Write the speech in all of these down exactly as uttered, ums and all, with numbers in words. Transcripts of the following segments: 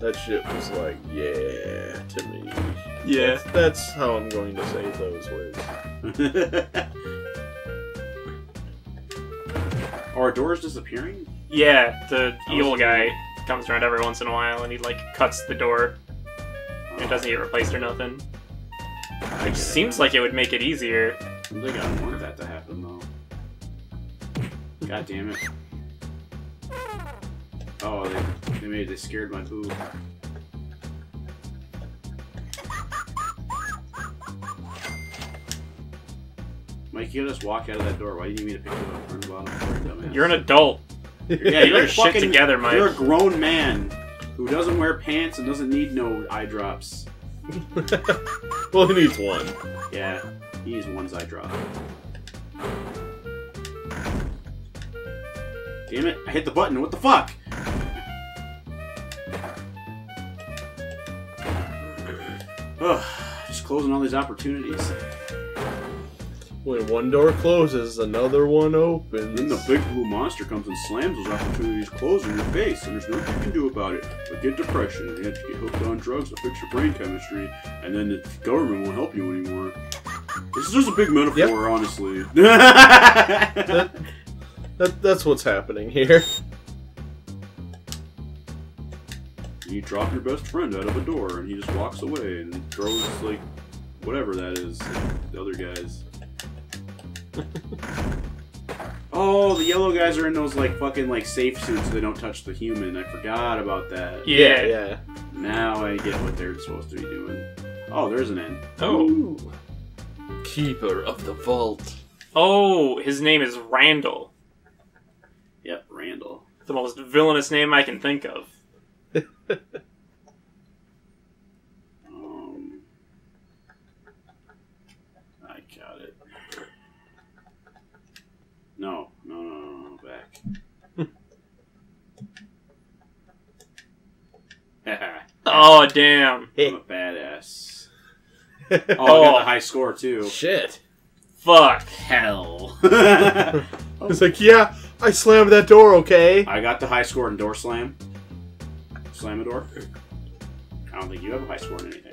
That shit was like, yeah, to me. Yeah. That's, that's how I'm going to say those words. Are doors disappearing? Yeah, the evil guy comes around every once in a while and he, like, cuts the door. And it doesn't get replaced or nothing. Which seems like it would make it easier. They gotta want that to happen, though. God damn it. Oh, they, they made they scared my boob. Mike, you just walk out of that door. Why do you need me to pick you up from the bottom? You're an adult. You're, yeah, you're, you're shit fucking, together, Mike. You're a grown man who doesn't wear pants and doesn't need no eye drops. Well, he needs one. Yeah, he needs one's eye drop. Damn it, I hit the button, what the fuck? Ugh, just closing all these opportunities. When one door closes, another one opens. Then the big blue monster comes and slams those opportunities closed in your face, and there's nothing you can do about it. But get depression, and you have to get hooked on drugs to fix your brain chemistry, and then the government won't help you anymore. This is just a big metaphor, yep. Honestly. that, that, that's what's happening here. You drop your best friend out of a door, and he just walks away and throws, like, whatever that is, like the other guys. Oh, the yellow guys are in those, like, fucking, like, safe suits so they don't touch the human. I forgot about that. Yeah, yeah. Now I get what they're supposed to be doing. Oh, there's an end. Oh. Ooh. Keeper of the vault. Oh, his name is Randall. Yep, Randall. The most villainous name I can think of. um, I got it. No, no, no, no, no, back. Oh, damn. I'm a badass. Oh, I got the high score, too. Shit. Fuck. Hell. It's like, yeah, I slammed that door, okay? I got the high score in door slam. Slam a door. I don't think you have a high score in anything.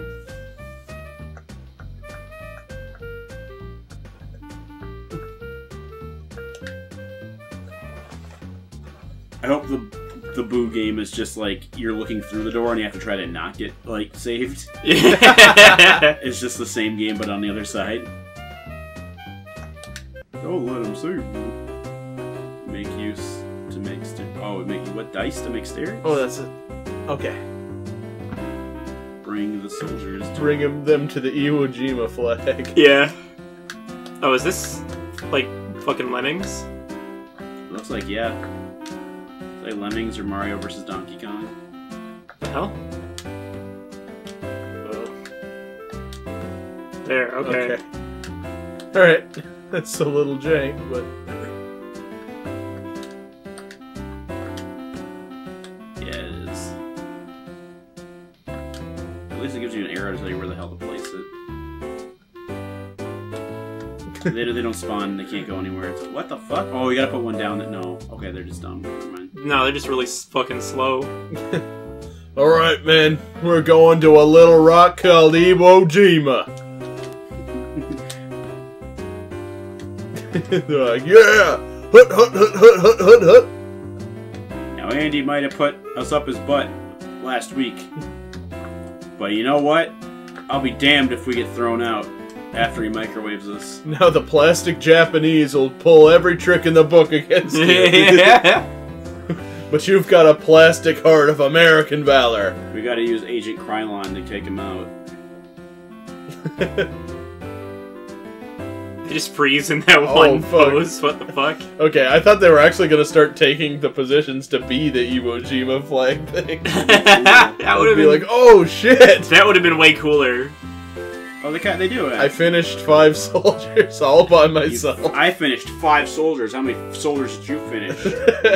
I hope the the boo game is just like you're looking through the door and you have to try to not get like saved. It's just the same game but on the other side. Don't let them save you. Make use to make stairs. Oh, make what dice to make stairs? Oh, that's it. Okay. Bring the soldiers. To Bring them, them to the Iwo Jima flag. Yeah. Oh, is this like fucking Lemmings? It looks like yeah. Like Lemmings or Mario versus Donkey Kong. What the hell? Oh. There, okay. okay. Alright. That's a little jank, but... Yeah, it is. At least it gives you an arrow to tell you where the hell to place it. they, they don't spawn, they can't go anywhere. It's like, what the fuck? Oh, you gotta put one down that... No. Okay, they're just dumb. Never mind. No, they're just really fucking slow. Alright, man. We're going to a little rock called Iwo Jima. They're like, yeah! Hut, hut, hut, hut, hut, hut, hut! Now, Andy might have put us up his butt last week. But you know what? I'll be damned if we get thrown out after he microwaves us. Now the plastic Japanese will pull every trick in the book against you. Yeah! But you've got a plastic heart of American valor. We gotta use Agent Krylon to take him out. They just freeze in that oh, one fuck. pose, what the fuck? Okay, I thought they were actually gonna start taking the positions to be the Iwo Jima flag thing. that that would have been... like, oh shit! That would have been way cooler. Oh, they, they do it. I finished five soldiers all by myself. You, I finished five soldiers. How many soldiers did you finish?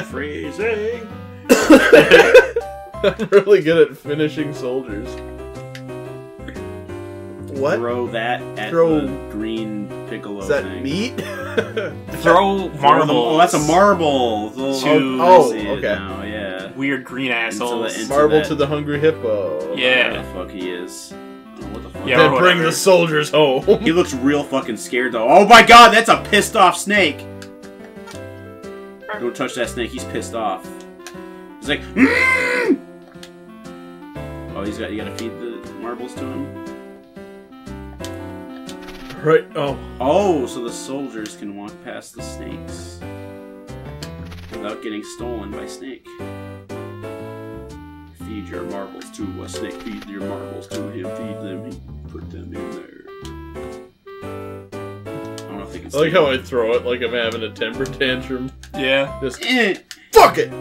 Freezing. I'm really good at finishing soldiers. What? Throw that at Throw... the green piccolo Is that thing. meat? Throw marble. Oh, that's a marble. To... Oh, okay. Now, yeah. weird green assholes. Into the, into Marvel that. to the hungry hippo. Yeah. What the fuck he is. What the fuck? Yeah, then bring the soldiers home. He looks real fucking scared though. Oh my god, that's a pissed off snake. Don't touch that snake. He's pissed off. He's like, mm! Oh, he's got. You gotta feed the marbles to him. Right. Oh. Oh, so the soldiers can walk past the snakes without getting stolen by snake. Feed your marbles to a snake. Feed your marbles to him. Feed them. Put them in there. I like how I throw it like I'm having a temper tantrum. Yeah. Just fuck it!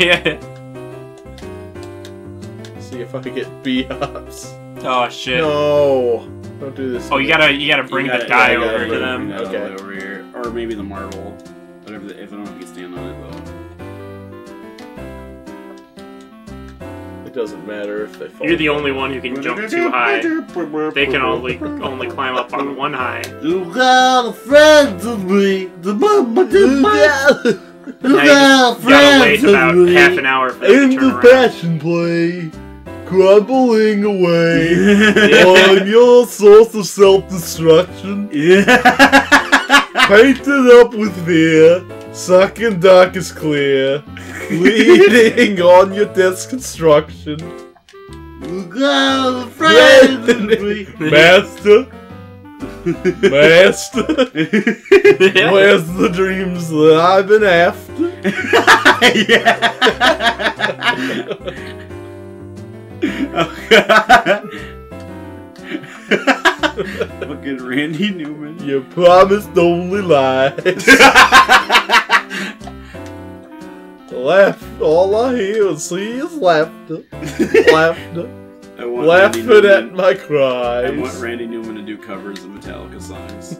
Yeah. See if I get B-ups. Oh shit. No. Don't do this. Oh you gotta you gotta bring you gotta, the guy yeah, over gotta, to them. Bring that okay. Over here. Or maybe the marble. Whatever the, if I don't have to stand on it though. It doesn't matter if they fall. You're the only down. one who can jump too high. They can only only climb up on one high. You got friends with me. You got friends about half an hour for in the passion play, crumbling away on your source of self-destruction. Yeah. Painted up with fear, sucking dark is clear, bleeding on your death's construction. You got friends with me, master. Master, where's the dreams that I've been after? Yeah. Fucking Randy Newman. You promised only lies. Laugh. All I hear and see is laughter. Laughter. I want Laughing Randy Newman, at my cries. I want Randy Newman to do covers of Metallica songs.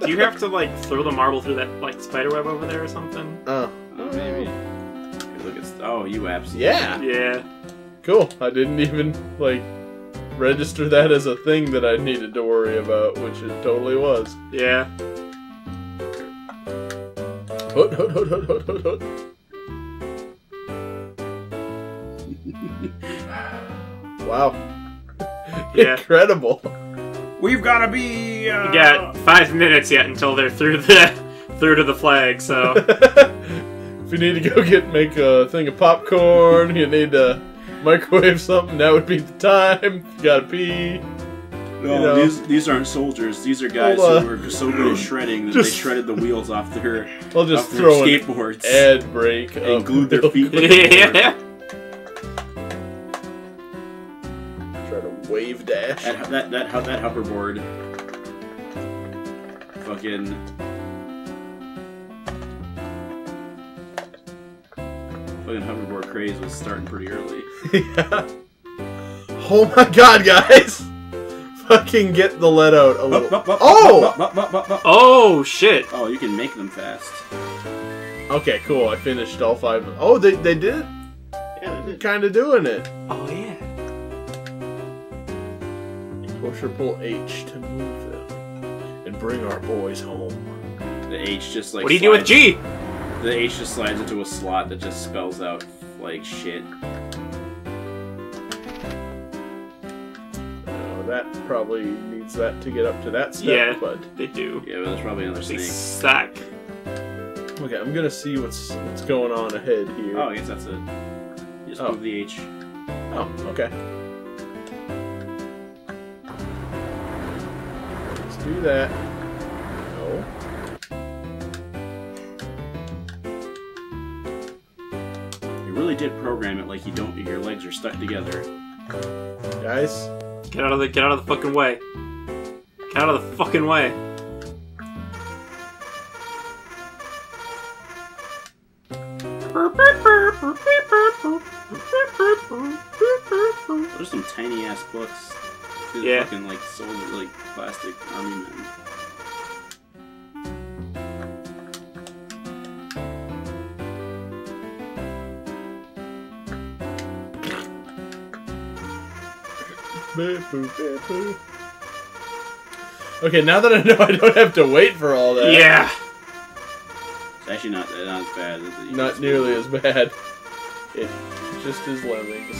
Do you have to like throw the marble through that like spider web over there or something? Oh, oh maybe. Hey, look at oh, you absolutely. Yeah. Yeah. Cool. I didn't even like register that as a thing that I needed to worry about, which it totally was. Yeah. Hoot, hoot, hoot, hoot, hoot, hoot, hoot. Wow. Yeah. Incredible. We've got to be... Uh... We got five minutes yet until they're through the through to the flag, so... If you need to go get make a thing of popcorn, you need to microwave something, that would be the time. You gotta pee. No, you know. these, these aren't soldiers. These are guys well, uh, who were so good at shredding that just, they shredded the wheels off their, I'll just off their throw skateboards. An ad break. And glued their feet to the board. Wave dash. That that that, that hoverboard. Fucking. Fucking hoverboard craze was starting pretty early. Yeah. Oh my god, guys! Fucking get the lead out a little. Bup, bup, bup, oh! Bup, bup, bup, bup. Oh shit! Oh, you can make them fast. Okay, cool. I finished all five. Oh, they they did. Yeah, they did. Kind of doing it. Oh yeah. Push or pull H to move it and bring our boys home. The H just like. What do you do with G? The H just slides into a slot that just spells out like shit. Uh, that probably needs that to get up to that step. Yeah, but they do. Yeah, but there's probably another snake. They suck. Okay, I'm gonna see what's what's going on ahead here. Oh, I guess that's it. You just oh. move the H. Oh, okay. Do that. No. You really did program it like you don't. Your legs are stuck together. Guys, get out of the get out of the fucking way. Get out of the fucking way. There's some tiny ass books. Yeah. Fucking like sold like plastic Army Man. Okay, now that I know I don't have to wait for all that. Yeah. It's actually not, not as bad. Not nearly as bad. It just his lemmings.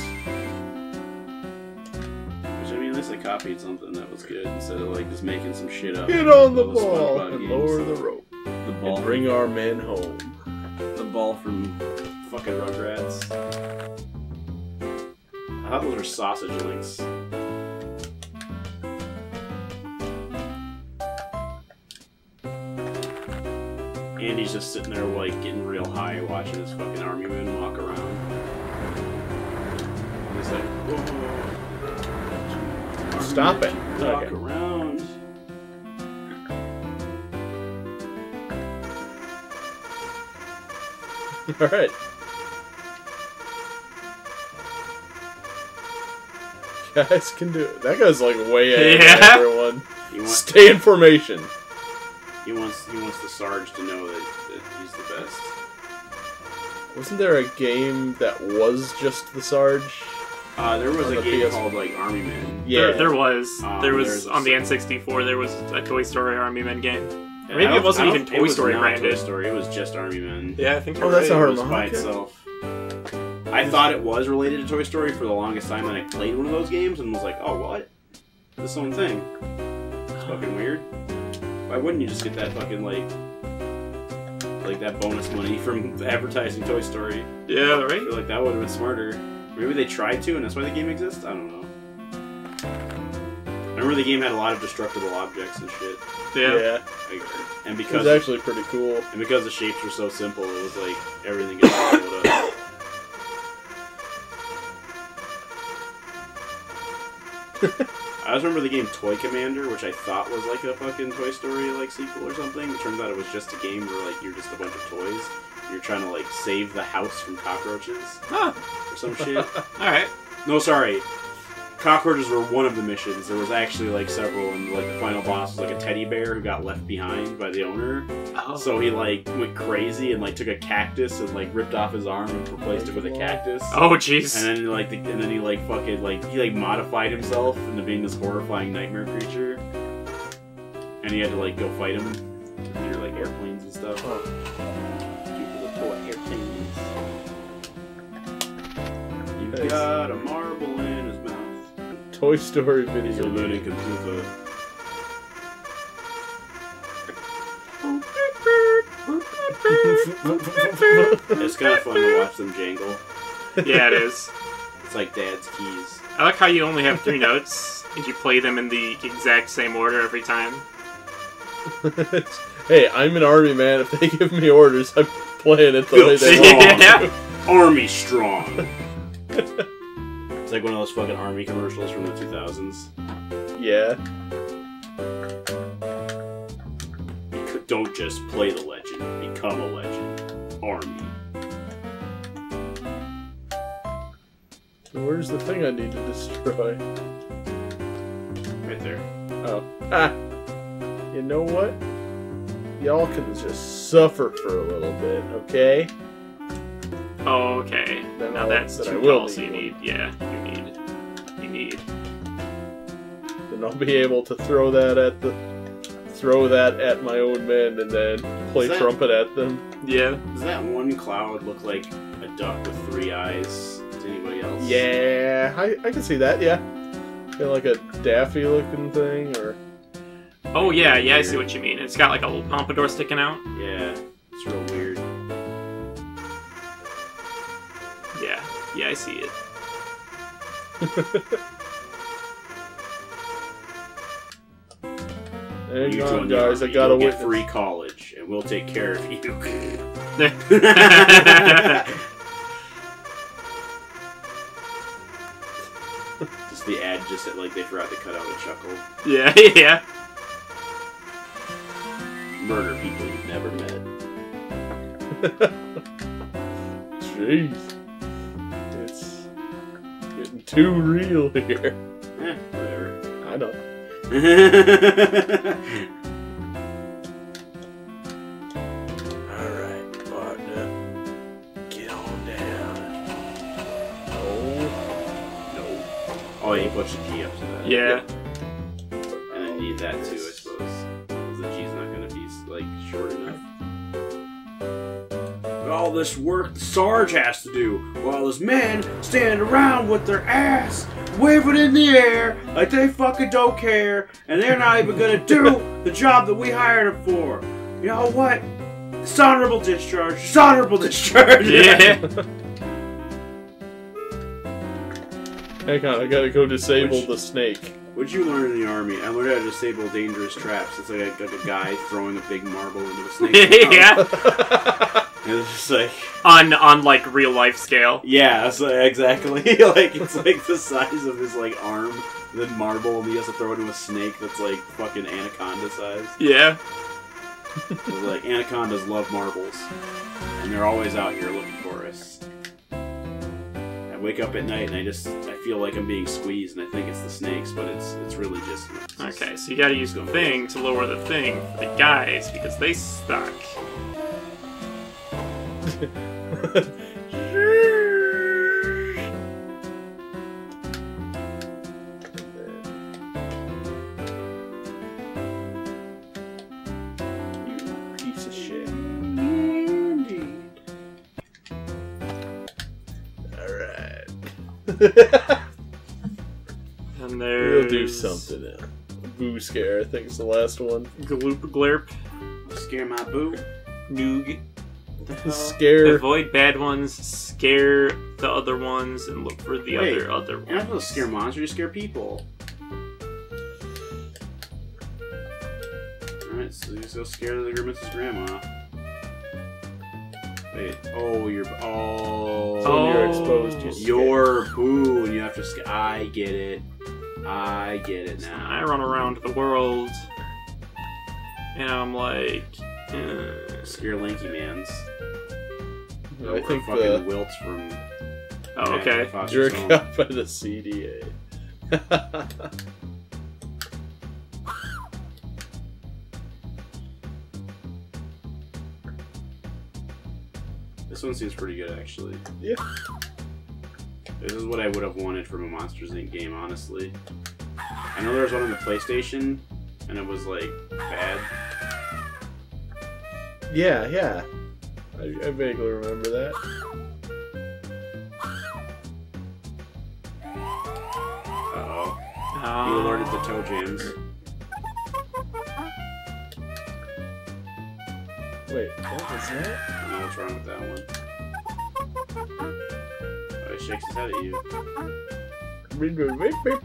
Which, I mean, at least they copied something that was good instead of like just making some shit up. Get on the ball and games. Lower the rope. The ball and bring our men home. The ball from fucking Rugrats. I thought those were sausage links. Andy's just sitting there, like, getting real high, watching his fucking Army Man walk around. And he's like, whoa. Stop it. Walk okay. around. Alright. Guys can do it. That guy's, like, way ahead yeah. of everyone. You want Stay in formation. He wants, he wants the Sarge to know that, that he's the best. Wasn't there a game that was just the Sarge? Uh, there was a the game P S called, like, Army Man. Yeah, there, there was. Um, there was, on the N sixty-four, there was a Toy Story Army Man game. Yeah, Maybe it wasn't even Toy Story branded. It was not Toy Story, it was just Army Man. Yeah, I think oh, that's right. a hard it was by itself. I thought it was related to Toy Story for the longest time, and I played one of those games and was like, oh, what? This own thing. It's fucking weird. Why wouldn't you just get that fucking, like, like that bonus money from advertising Toy Story? Yeah, right? I feel like that would have been smarter. Maybe they tried to, and that's why the game exists? I don't know. I remember the game had a lot of destructible objects and shit. Yeah. yeah. Like, and because it was actually pretty cool. And because the shapes were so simple, it was like, everything gets filled up. I always remember the game Toy Commander, which I thought was like a fucking Toy Story like sequel or something. It turns out it was just a game where like you're just a bunch of toys. And you're trying to like save the house from cockroaches. Huh. Or some shit. Alright. No, sorry. Cockroaches were one of the missions. There was actually like several, and like the final boss was like a teddy bear who got left behind by the owner. Oh. So he like went crazy and like took a cactus and like ripped off his arm and replaced it with a cactus. Oh jeez. And then like the, and then he like fucking like he like modified himself into being this horrifying nightmare creature. And he had to like go fight him. And they were like airplanes and stuff. Oh. People pull airplanes. You Thanks. got a marble in his mouth. Toy Story video loading computer. It's kind of fun to watch them jangle. Yeah, it is. It's like Dad's keys. I like how you only have three notes, and you play them in the exact same order every time. Hey, I'm an Army Man. If they give me orders, I'm playing it the way they want. Yeah. Army strong. It's like one of those fucking Army commercials from the two thousands. Yeah. Don't just play the legend. Become a legend. Army. Where's the thing I need to destroy? Right there. Oh. Ah! You know what? Y'all can just suffer for a little bit, okay? Oh, okay. Then now I'll, that's two goals you need. Yeah, you need. You need. Then I'll be able to throw that at the... Throw that at my own men and then play that, trumpet at them. Yeah. Does that one cloud look like a duck with three eyes to anybody else? Yeah, I, I can see that, yeah. Kind of like a Daffy-looking thing, or... Oh, yeah, yeah, weird. I see what you mean. It's got like a little pompadour sticking out. Yeah, it's real weird. Yeah, yeah, I see it. There you go, guys. I gotta win free college, and we'll take care of you. Just the ad, just that, like they forgot to cut out a chuckle. Yeah, yeah. Murder people you've never met. Jeez. Too real here. Eh, whatever. I don't. Alright, partner. Get on down. Oh. No. Oh, you push the G up to that. Yeah. And I need that too, I suppose. Because the G's not going to be, like, short enough. But all this work Sarge has to do, while his men stand around with their ass waving in the air like they fucking don't care, and they're not even gonna do the job that we hired them for. You know what? Dishonorable discharge. Dishonorable discharge. Yeah. Heck on, I gotta go disable the snake. What'd you learn in the army? I learned how to disable dangerous traps. It's like a, like a guy throwing a big marble into a snake. Yeah. It's just like on on like real life scale. Yeah, it's like, exactly. Like it's like the size of his like arm, the marble, and he has to throw it into a snake that's like fucking anaconda size. Yeah. Like anacondas love marbles, and they're always out here looking for us. I wake up at night and I just I feel like I'm being squeezed, and I think it's the snakes, but it's it's really just. It's just okay, so you gotta use the thing to lower the thing for the guys because they suck. You piece of shit. Indeed. Alright. And there's... We'll do something now. Boo Scare, I think, is the last one. Gloop Glurp. Scare my boo. Noog. Scare. Avoid bad ones, scare the other ones, and look for the Wait, other other ones. You're not supposed to scare monsters, you scare people. Alright, so you're so scared of the Grimace's grandma. Wait, oh, you're. Oh. So oh, you're exposed. You're, you're boo, and you have to scare. I get it. I get it now. I run around the world, and I'm like. Uh, Scare lanky mans. No, I think fucking the... Wilts from. Oh, okay. Jerk out by the C D A. This one seems pretty good, actually. Yeah. This is what I would have wanted from a Monsters Incorporated game, honestly. I know there was one on the PlayStation, and it was like bad. Yeah, yeah. I, I vaguely remember that. Uh-oh. Oh. You alerted the toe jams. Wait, what was that? I don't know what's wrong with that one. Oh, he shakes his head at you. Is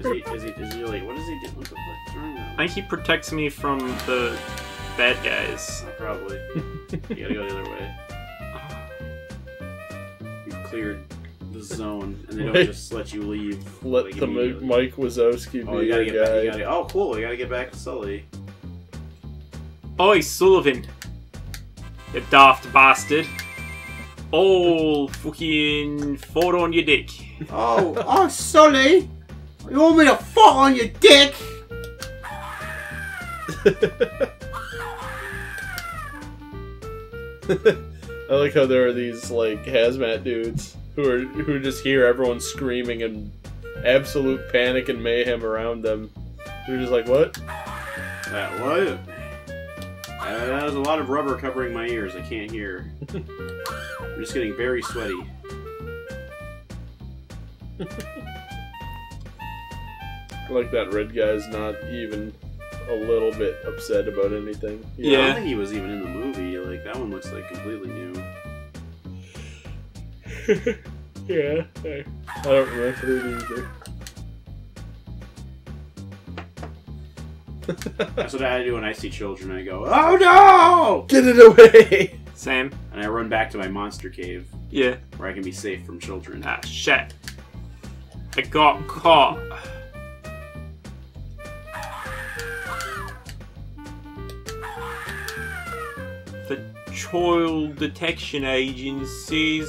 he, is he, is he like, what is he doing? What the fuck's wrong now? I think he protects me from the... bad guys. Oh, probably. You gotta go the other way. You've cleared the zone, and they don't Wait. just let you leave. Let like, the Mike Wazowski oh, be your guy. Back, gotta, oh, cool. You gotta get back to Sully. Oi, Sullivan. You daft bastard. Oh, fucking foot on your dick. Oh, oh, Sully. You want me to foot on your dick? I like how there are these like hazmat dudes who are who just hear everyone screaming and absolute panic and mayhem around them. They're just like, what? That what? Uh, that was a lot of rubber covering my ears. I can't hear. I'm just getting very sweaty. I like that red guy's not even a little bit upset about anything. You yeah, know? I don't think he was even in the movie. Like that one looks like completely new. Yeah, I, I don't remember it either. That's what I do when I see children. I go, "Oh no! Get it away!" Same. And I run back to my monster cave. Yeah, where I can be safe from children. Ah, shit! I got caught. Child Detection Agency's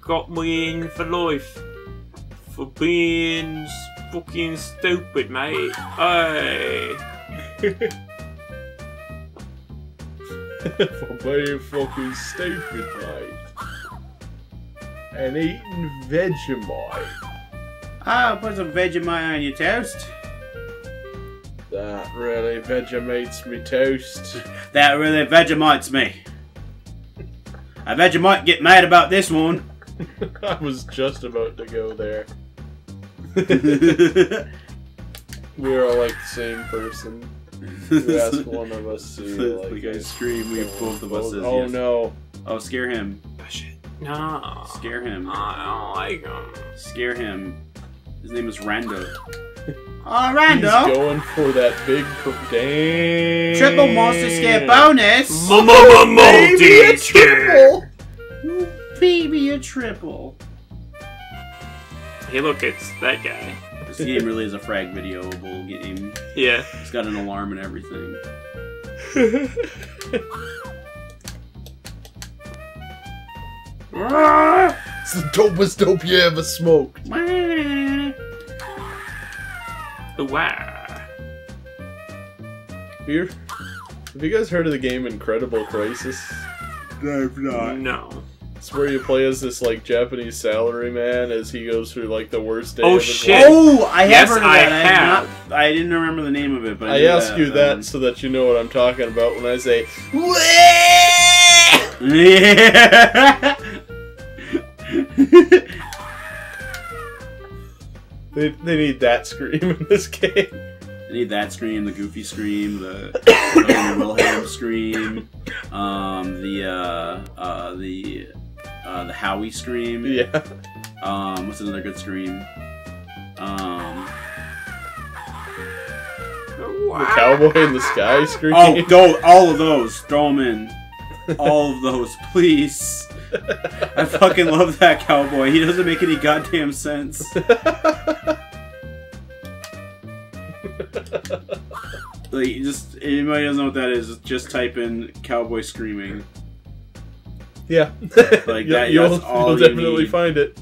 got me in for life for being fucking stupid, mate. Hey. For being fucking stupid, mate. And eating Vegemite. Ah, put some Vegemite on your toast. That really Vegemates me toast. That really Vegemites me. I bet you might get mad about this one. I was just about to go there. We are all like the same person. You ask one of us to like, like I scream, we both of us. Says oh yes. No! Oh, scare him! Oh, shit. No! Scare him! I don't like him. Scare him! His name is Rando. Oh, Rando! He's going for that big damn triple monster scare bonus. Maybe a triple. Maybe a triple. Hey, look! It's that guy. This game really is a frag videoable game. Yeah. It's got an alarm and everything. It's the dopest dope you ever smoked. Wow. Have you, have you guys heard of the game Incredible Crisis? I've not. No. It's where you play as this like Japanese salaryman as he goes through like the worst day. Oh of his shit! Life. Oh, I have yes, heard of that. I, I have. Not, I didn't remember the name of it, but I, I ask you that um, so that you know what I'm talking about when I say. they they need that scream in this game. They need that scream, the goofy scream, the, the Wilhelm scream, um, the uh, uh, the. Uh, the Howie scream. Yeah. Um, what's another good scream? Um. The Cowboy in the Sky scream. Oh, don't, all of those. Throw them in. All of those, please. I fucking love that cowboy. He doesn't make any goddamn sense. Like, just anybody doesn't know what that is. Just type in cowboy screaming. Yeah, like yeah, that, you'll, that's all you'll you definitely need. Find it.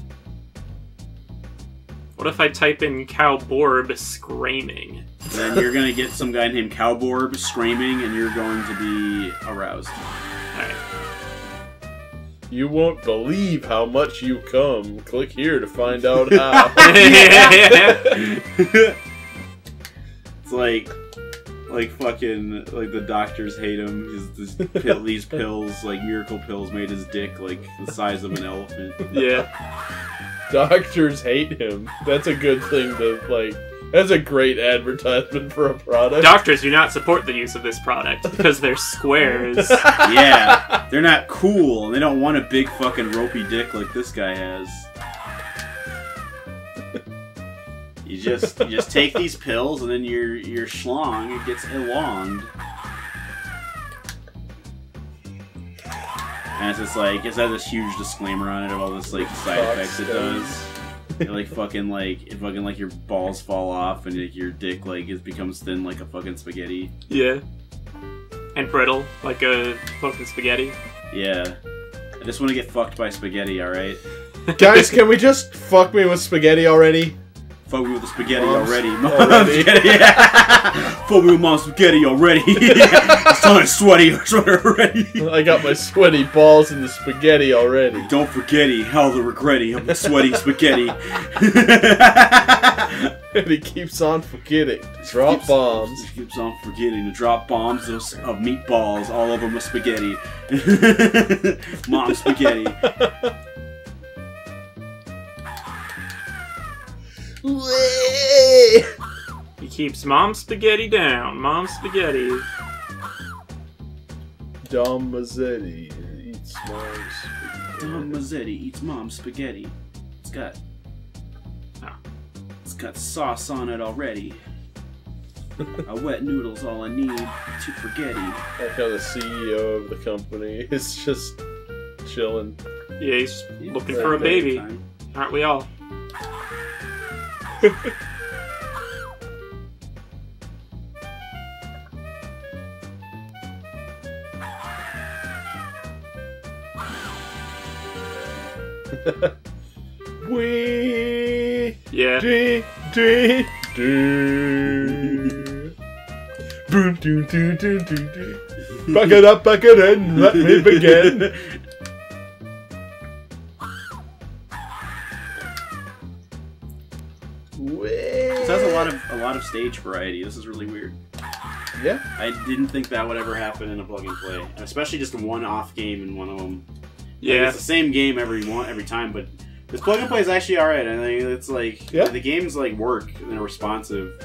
What if I type in Cowborb screaming? Then you're gonna get some guy named Cowborb screaming, and you're going to be aroused. All right. You won't believe how much you come. Click here to find out how. It's like. Like fucking, like the doctors hate him. His, his pill, these pills, like miracle pills, made his dick like the size of an elephant. Yeah, doctors hate him. That's a good thing to like. That's a great advertisement for a product. Doctors do not support the use of this product because they're squares. Yeah, they're not cool. And they don't want a big fucking ropey dick like this guy has. You just you just take these pills and then your your schlong it gets elonged. And it's just like it's got this huge disclaimer on it of all this like side Fox effects stones. It does. It, like fucking like it fucking like your balls fall off and like, your dick like it becomes thin like a fucking spaghetti. Yeah. And brittle like a fucking spaghetti. Yeah. I just want to get fucked by spaghetti, alright? Guys, can we just fuck me with spaghetti already? Fuck me with the spaghetti Mom's already. already. Yeah. Fuck me with mom's spaghetti already. It's so sweaty, sweaty already. I got my sweaty balls in the spaghetti already. Don't forgetty, hell the regretty. I'm the sweaty spaghetti. And he keeps on forgetting. Drop keeps, bombs. He keeps on forgetting to drop bombs of, of meatballs all over my spaghetti. Mom's spaghetti. He keeps Mom Spaghetti down. Mom Spaghetti. Dom Mazzetti eats Mom's Spaghetti. Dom Mazzetti eats Mom's Spaghetti. It's got... Oh. It's got sauce on it already. A wet noodle's all I need to forget. Like how the C E O of the company is just chilling. Yeah, he's yeah, looking for a baby. Time. Aren't we all? We yeah. Do, do, do. Boom, do, do, do, do, do. Back it up, back it in, let me begin. Stage variety. This is really weird. Yeah. I didn't think that would ever happen in a plug and play, and especially just one off game in one of them. Yeah, like, it's the same game every one every time, but this plug and play is actually all right. I think it's like yeah. the games like work and they're responsive,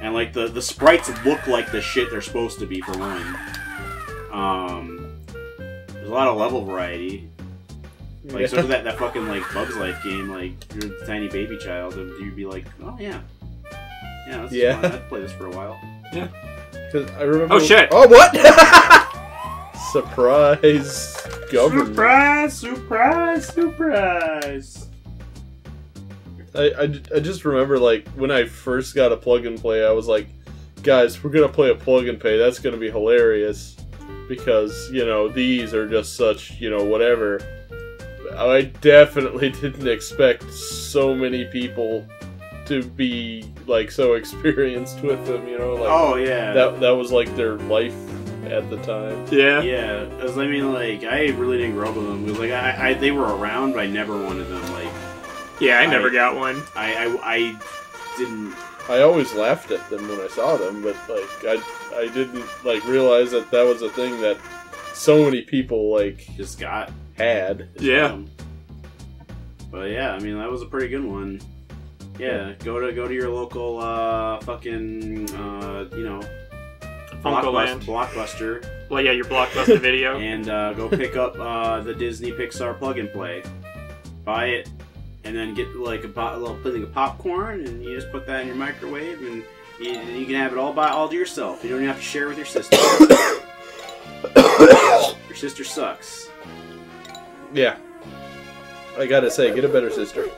and like the the sprites look like the shit they're supposed to be for one. Um, there's a lot of level variety. Like yeah. sort of that, that fucking like Bug's Life game. Like you're a tiny baby child, and you'd be like, oh yeah, yeah, that's yeah. fun. I'd play this for a while. Yeah, because I remember. Oh shit! Oh what? Surprise government. Surprise, surprise, surprise. I, I, I just remember, like, when I first got a plug and play, I was like, guys, we're going to play a plug and play. That's going to be hilarious. Because, you know, these are just such, you know, whatever. I definitely didn't expect so many people to be, like, so experienced with them, you know? Like, oh, yeah. That, that was, like, their life at the time. Yeah. Yeah. Because, I mean, like, I really didn't grow up with them. Because, like, I, I, they were around, but I never wanted them, like... Yeah, I never I, got one. I, I, I didn't... I always laughed at them when I saw them, but, like, I, I didn't, like, realize that that was a thing that so many people, like... Just got. Had. Yeah. Them. But, yeah, I mean, that was a pretty good one. Yeah, yeah. go to go to your local, uh, fucking, uh, you know... Blockbuster, Blockbuster. Well, yeah, your Blockbuster video. And uh, go pick up uh, the Disney Pixar plug and play. Buy it, and then get like a, a little thing of popcorn, and you just put that in your microwave, and you, and you can have it all by all to yourself. You don't even have to share with your sister. Your sister sucks. Yeah, I gotta say, get a better sister.